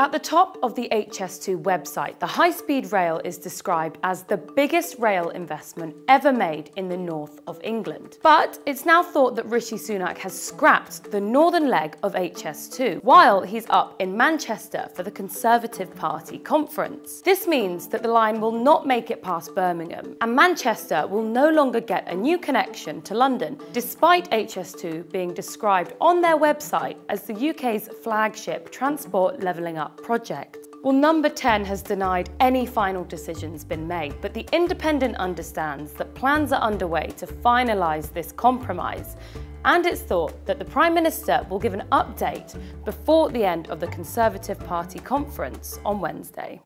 At the top of the HS2 website, the high-speed rail is described as the biggest rail investment ever made in the north of England. But it's now thought that Rishi Sunak has scrapped the northern leg of HS2 while he's up in Manchester for the Conservative Party conference. This means that the line will not make it past Birmingham, and Manchester will no longer get a new connection to London, despite HS2 being described on their website as the UK's flagship transport levelling up project. Well, Number 10 has denied any final decisions been made, but The Independent understands that plans are underway to finalise this compromise, and it's thought that the Prime Minister will give an update before the end of the Conservative Party conference on Wednesday.